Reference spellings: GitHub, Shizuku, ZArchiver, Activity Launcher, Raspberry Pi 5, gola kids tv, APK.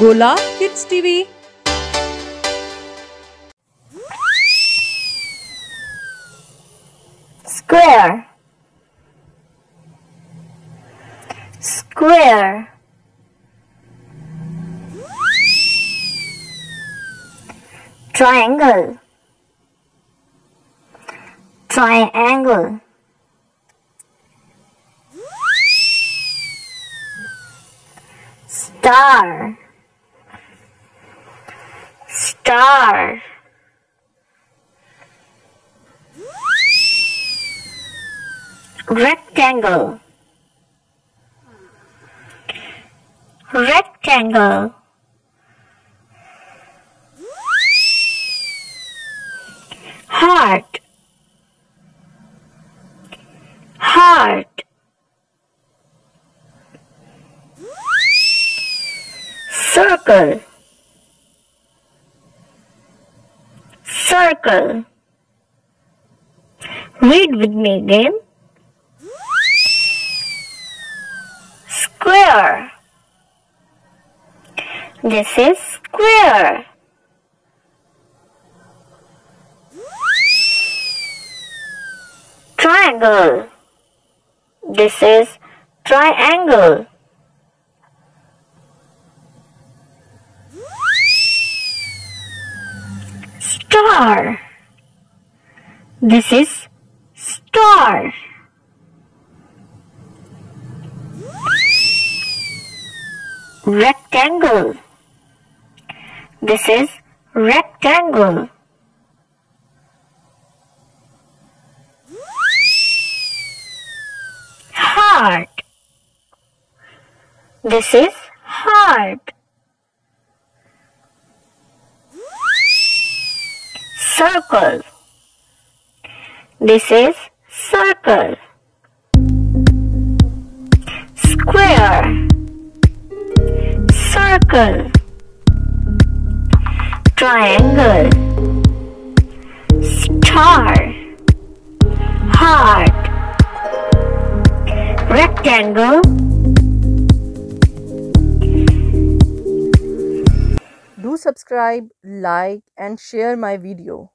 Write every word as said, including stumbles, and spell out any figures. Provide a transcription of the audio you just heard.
Gola Kids T V. Square, square, triangle, triangle, star, star, rectangle, rectangle, heart, heart, circle, circle. Read with me again. Square. This is square. Triangle. This is triangle. Star. This is star. Rectangle. This is rectangle. Heart. This is heart. Circle. This is circle. Square. Circle. Triangle. Star. Heart. Rectangle. Do subscribe, like, and share my video.